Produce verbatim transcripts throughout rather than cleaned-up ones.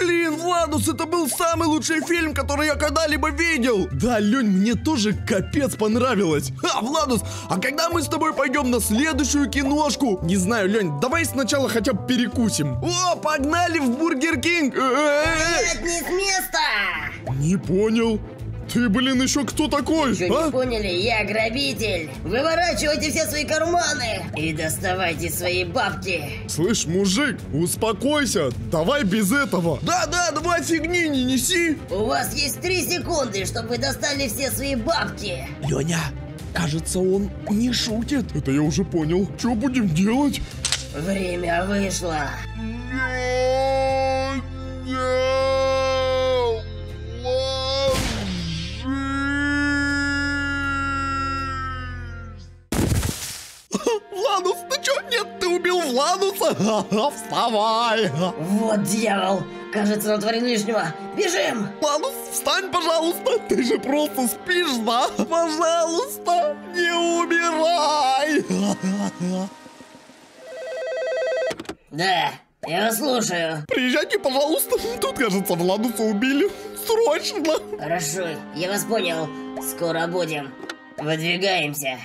Блин, Владус, это был самый лучший фильм, который я когда-либо видел. Да, Лёнь, мне тоже капец понравилось. Ха, Владус, а когда мы с тобой пойдем на следующую киношку? Не знаю, Лёнь, давай сначала хотя бы перекусим. О, погнали в Бургер Кинг. Нет, не с места. Не понял. Ты, блин, еще кто такой? Еще а? Не поняли, я грабитель. Выворачивайте все свои карманы и доставайте свои бабки. Слышь, мужик, успокойся. Давай без этого. Да-да, давай фигни не неси. У вас есть три секунды, чтобы вы достали все свои бабки. Лёня, кажется, он не шутит. Это я уже понял. Что будем делать? Время вышло. Нет, нет, нет. Владус, ты чё? Нет, ты убил Владуса! Вставай! Вот дьявол! Кажется, натворил лишнего. Бежим! Владус, встань, пожалуйста! Ты же просто спишь, да? Пожалуйста, не умирай! Да, я слушаю. Приезжайте, пожалуйста. Тут, кажется, Владуса убили. Срочно! Хорошо, я вас понял. Скоро будем. Выдвигаемся.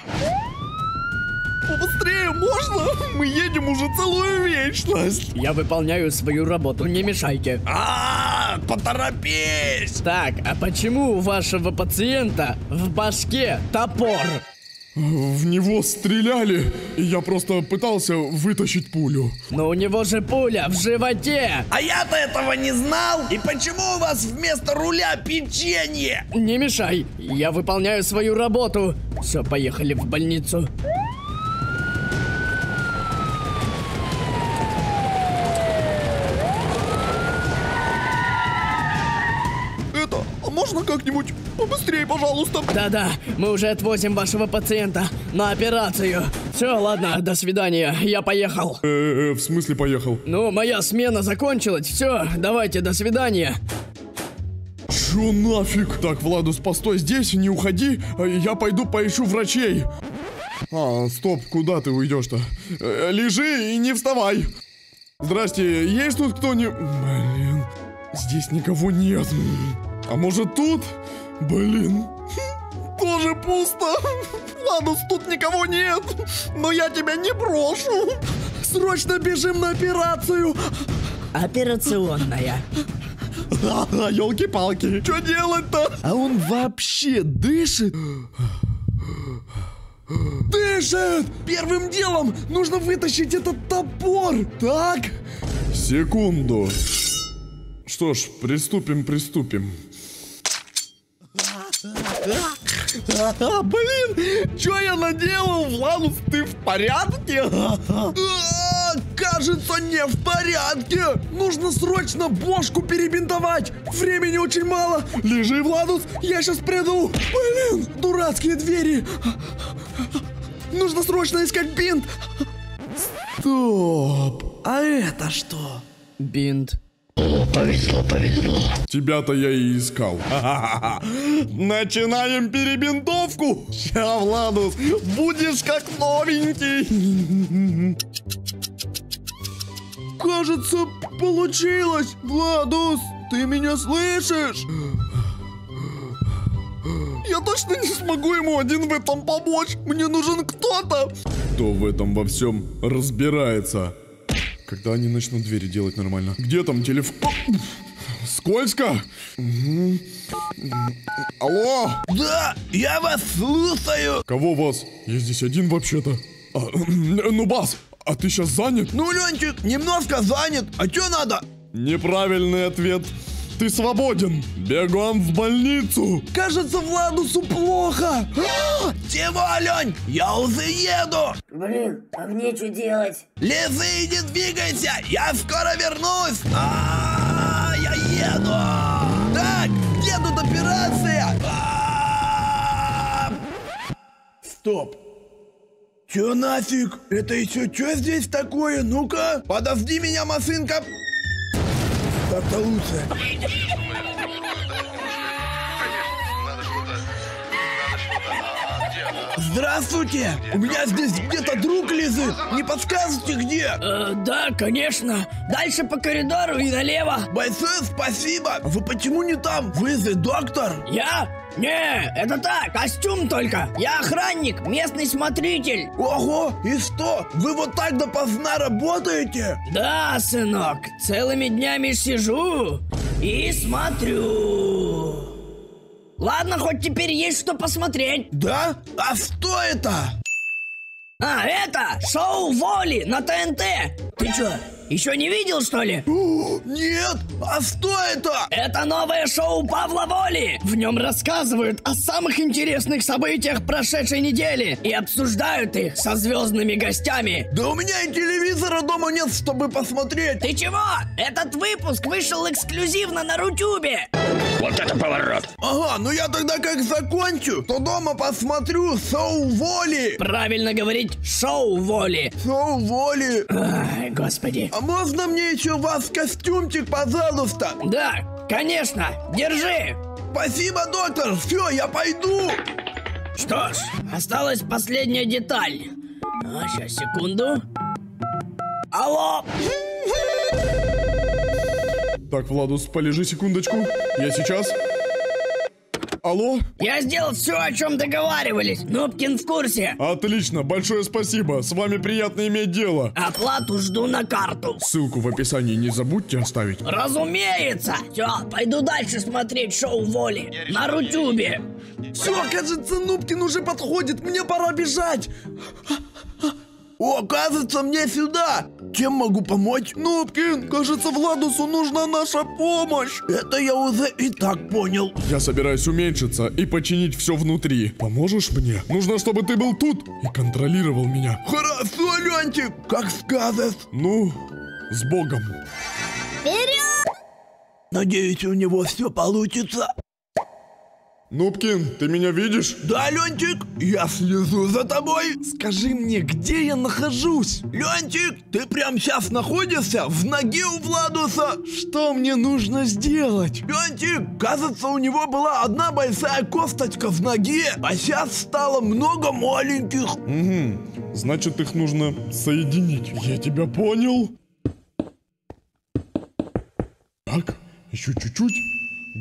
Быстрее можно? Мы едем уже целую вечность. Я выполняю свою работу, не мешайте. А, поторопись. Так, а почему у вашего пациента в башке топор? В него стреляли, и я просто пытался вытащить пулю. Но у него же пуля в животе. А я-то этого не знал. И почему у вас вместо руля печенье? Не мешай, я выполняю свою работу. Все, поехали в больницу. Можно как-нибудь побыстрее, пожалуйста? Да-да, мы уже отвозим вашего пациента на операцию. Все, ладно, до свидания, я поехал. Э-э-э, в смысле поехал? Ну, моя смена закончилась, все, давайте, до свидания. Чё нафиг? Так, Владус, постой здесь, не уходи, я пойду поищу врачей. А, стоп, куда ты уйдешь-то? Э-э, лежи и не вставай. Здрасте, есть тут кто-нибудь? Блин, здесь никого нет. А может тут? Блин, тоже пусто. Ладно, тут никого нет. Но я тебя не брошу. Срочно бежим на операцию. Операционная. Ёлки-палки, что делать-то? А он вообще дышит? Дышит! Первым делом нужно вытащить этот топор. Так. Секунду. Что ж, приступим, приступим. А, блин, что я наделал, Владус, ты в порядке? А, кажется, не в порядке. Нужно срочно бошку перебинтовать. Времени очень мало. Лежи, Владус, я сейчас приду. Блин, дурацкие двери. Нужно срочно искать бинт. Стоп, а это что? Бинт. О, повезло, повезло. Тебя-то я и искал. Начинаем перебинтовку. Ща, Владус, будешь как новенький. Кажется, получилось. Владус, ты меня слышишь? Я точно не смогу ему один в этом помочь. Мне нужен кто-то, кто в этом во всем разбирается. Когда они начнут двери делать нормально. Где там телефон? Скользко? Угу. Алло? Да, я вас слушаю. Кого вас? Я здесь один вообще-то. А, ну, Бас, а ты сейчас занят? Ну, Ленчик, немножко занят. А что надо? Неправильный ответ. Ты свободен. Бегом в больницу. Кажется, Владусу плохо. Чего, Лёнь? Я уже еду. Блин, а мне что делать? Лезай, не двигайся. Я скоро вернусь. А-а-а, я еду. Так, где тут операция? А-а-а. Стоп. Чё нафиг? Это еще что здесь такое? Ну-ка. Подожди меня, машинка. Так-то лучше. Конечно, надо что-то. Надо что-то. Здравствуйте! У меня здесь где-то друг лежит. Не подскажете, где? Э, да, конечно. Дальше по коридору и налево. Большое спасибо. Вы почему не там? Вы же доктор? Я? Не, это так, костюм только. Я охранник, местный смотритель. Ого, и что? Вы вот так допоздна работаете? Да, сынок, целыми днями сижу и смотрю. Ладно, хоть теперь есть что посмотреть. Да? А что это? А, это шоу Воли на ТНТ. Ты чё, еще не видел, что ли? Нет, а что это? Это новое шоу Павла Воли. В нем рассказывают о самых интересных событиях прошедшей недели и обсуждают их со звездными гостями. Да у меня и телевизора дома нет, чтобы посмотреть. Ты чего? Этот выпуск вышел эксклюзивно на Рутюбе. Вот это поворот! Ага, ну я тогда как закончу, то дома посмотрю шоу Воли! Правильно говорить, шоу Воли! Шоу Воли! Ай, господи! А можно мне еще вас костюмчик, пожалуйста? Да, конечно! Держи! Спасибо, доктор! Все, я пойду! Что ж, осталась последняя деталь. А, сейчас, секунду. Алло! Так, Владус, полежи секундочку. Я сейчас. Алло? Я сделал все, о чем договаривались. Нубкин в курсе. Отлично, большое спасибо. С вами приятно иметь дело. Оплату жду на карту. Ссылку в описании не забудьте оставить. Разумеется. Все, пойду дальше смотреть шоу Воли на Рутюбе. Все, кажется, Нубкин уже подходит. Мне пора бежать. О, кажется, мне сюда. Чем могу помочь? Нубкин, кажется, Владусу нужна наша помощь. Это я уже и так понял. Я собираюсь уменьшиться и починить все внутри. Поможешь мне? Нужно, чтобы ты был тут и контролировал меня. Хорошо, Лёнчик, как скажешь. Ну, с Богом. Вперед! Надеюсь, у него все получится. Нубкин, ты меня видишь? Да, Лёнчик, я слежу за тобой. Скажи мне, где я нахожусь? Лёнчик, ты прямо сейчас находишься в ноге у Владуса. Что мне нужно сделать? Лёнчик, кажется, у него была одна большая косточка в ноге, а сейчас стало много маленьких. Угу, значит, их нужно соединить. Я тебя понял. Так, еще чуть-чуть.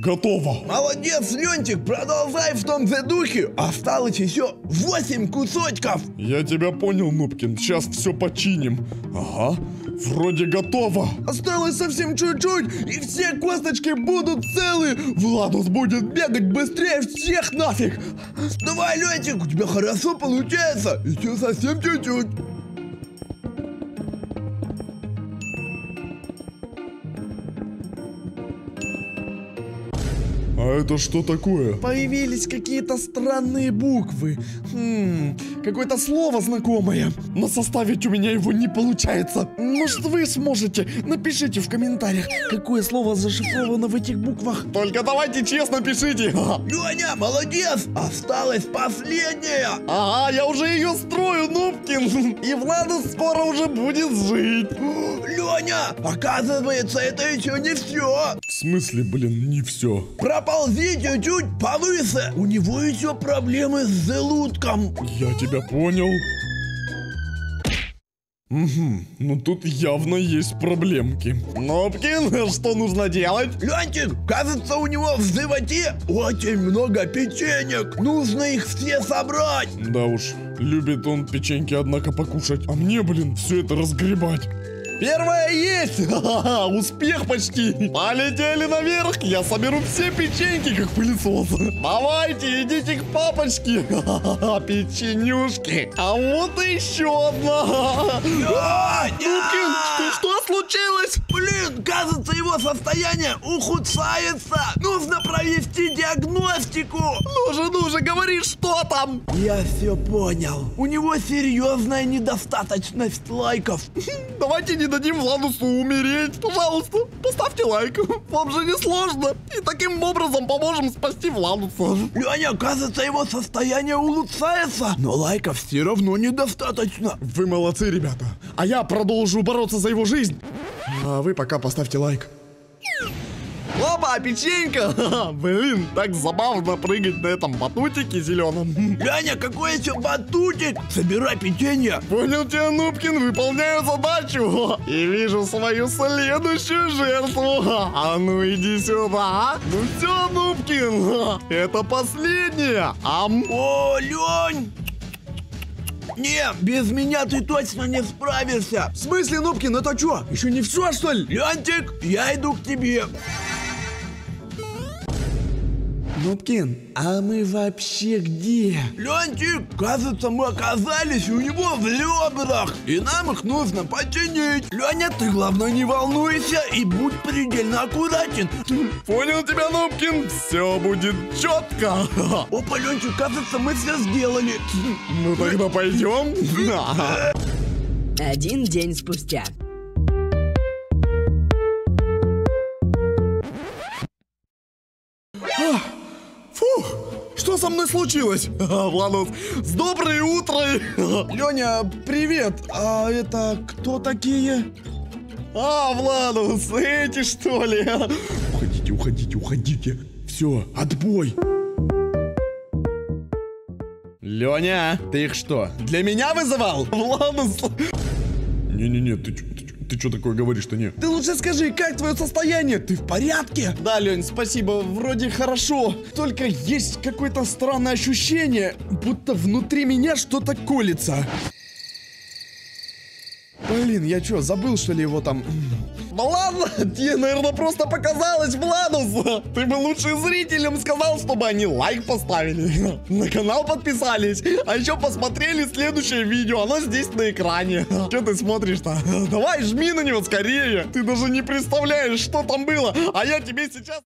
Готово. Молодец, Лёнтик, продолжай в том же духе. Осталось еще восемь кусочков. Я тебя понял, Нубкин, сейчас все починим. Ага, вроде готово. Осталось совсем чуть-чуть, и все косточки будут целы. Владус будет бегать быстрее всех нафиг. Давай, Лёнтик, у тебя хорошо получается. Еще совсем чуть-чуть. А это что такое? Появились какие-то странные буквы. Хм, какое-то слово знакомое. Но составить у меня его не получается. Может, вы сможете? Напишите в комментариях, какое слово зашифровано в этих буквах. Только давайте честно пишите. Лёня, молодец! Осталась последняя. Ага, я уже ее строю, Нубкин. И Владус скоро уже будет жить. Лёня, оказывается, это еще не все. В смысле, блин, не все? Ползи чуть-чуть повыше. У него еще проблемы с желудком. Я тебя понял. Угу, ну тут явно есть проблемки. Нубкин, что нужно делать? Лёнчик, кажется, у него в животе очень много печенек. Нужно их все собрать. Да уж, любит он печеньки, однако, покушать. А мне, блин, все это разгребать. Первое есть! Ха-ха-ха, успех почти! Полетели наверх! Я соберу все печеньки, как пылесос! Давайте, идите к папочке! Ха-ха-ха, печенюшки! А вот и еще одна! Нубкин, что случилось? Блин, кажется, его состояние ухудшается! Нужно провести диагностику! Ну же, ну же, говори, что там! Я все понял. У него серьезная недостаточность лайков. Давайте не дадим Владусу умереть. Пожалуйста, поставьте лайк. Вам же не сложно. И таким образом поможем спасти Владуса. Лёня, кажется, его состояние улучшается. Но лайков все равно недостаточно. Вы молодцы, ребята. А я продолжу бороться за его жизнь. А вы пока поставьте лайк. О, Опа, печенька. Ха-ха, блин, так забавно прыгать на этом батутике зеленом. Ляня, какой еще батутик? Собирай печенье. Понял тебя, Нубкин, выполняю задачу. И вижу свою следующую жертву. А ну иди сюда. Ну все, Нубкин, это последнее. Ам. О, Лёнь. Не, без меня ты точно не справишься. В смысле, Нубкин, это что? Еще не все, что ли? Лёнтик, я иду к тебе. Нубкин, а мы вообще где? Лёнтик, кажется, мы оказались у него в ребрах, и нам их нужно починить. Лёня, ты, главное, не волнуйся и будь предельно аккуратен. Понял тебя, Нубкин, все будет четко. Опа, Лёнтик, кажется, мы все сделали. Ну тогда пойдем. Один день спустя. Фух, что со мной случилось? Владус, с доброе утро! Лёня, привет! А это кто такие? А, Владус, эти что ли? Уходите, уходите, уходите. Все, отбой. Лёня, ты их что, для меня вызывал? Владус. Не-не-не, ты чё? Ты что такое говоришь-то, не? Ты лучше скажи, как твое состояние? Ты в порядке? Да, Лёнь, спасибо, вроде хорошо. Только есть какое-то странное ощущение, будто внутри меня что-то колется. Блин, я что, забыл, что ли, его там... Да ладно, тебе, наверное, просто показалось, Владус. Ты бы лучше зрителям сказал, чтобы они лайк поставили, на канал подписались, а еще посмотрели следующее видео, оно здесь на экране. Че ты смотришь-то? Давай жми на него скорее. Ты даже не представляешь, что там было, а я тебе сейчас...